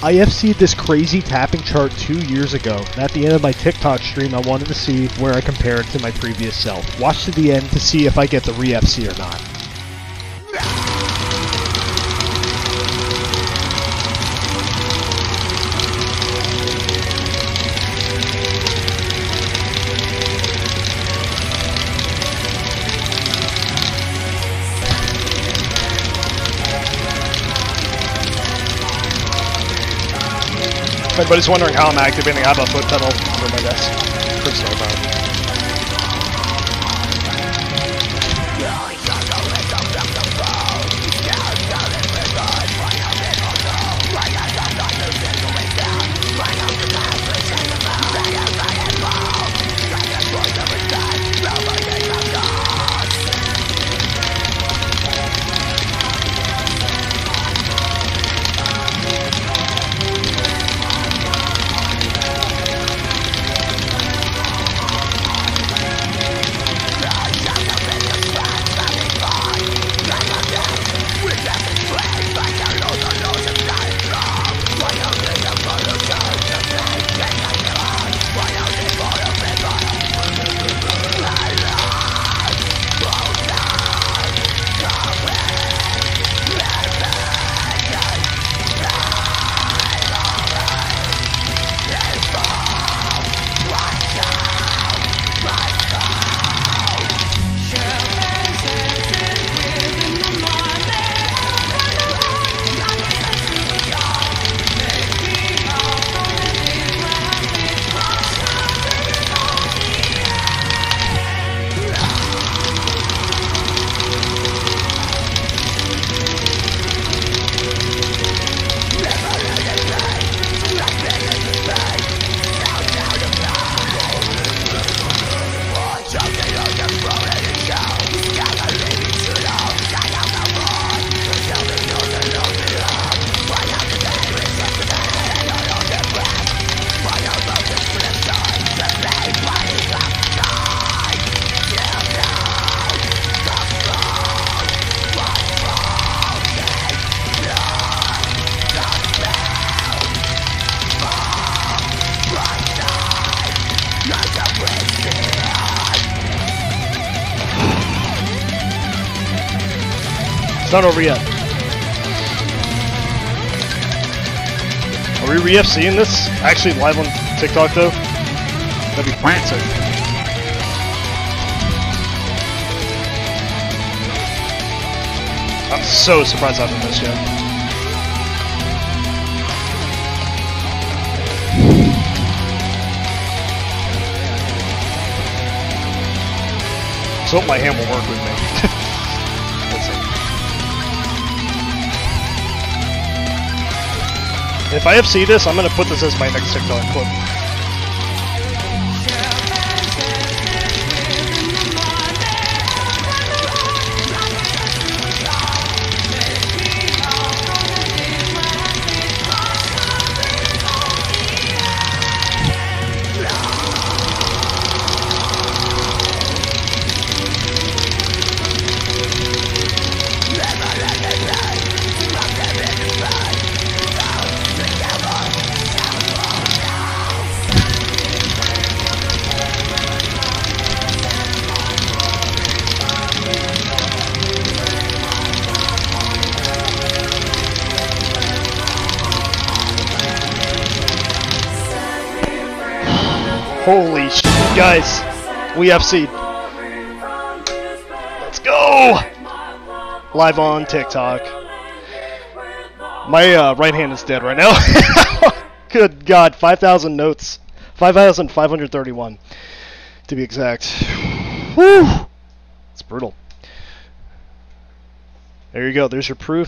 I FC'd this crazy tapping chart 2 years ago, and at the end of my TikTok stream I wanted to see where I compare it to my previous self. Watch to the end to see if I get the re-FC or not. If anybody's wondering how I'm activating, I have a foot pedal for my desk. Personal It's not over yet. Are we re-FCing this? Actually live on TikTok though? That'd be frantic. I'm so surprised I haven't missed yet. Just hope my hand will work with me. If I FC this, I'm gonna put this as my next TikTok clip. Holy shit, guys, we FC'd. Let's go! Live on TikTok. My right hand is dead right now. Good God, 5,000 notes. 5,531, to be exact. Woo! It's brutal. There you go, there's your proof.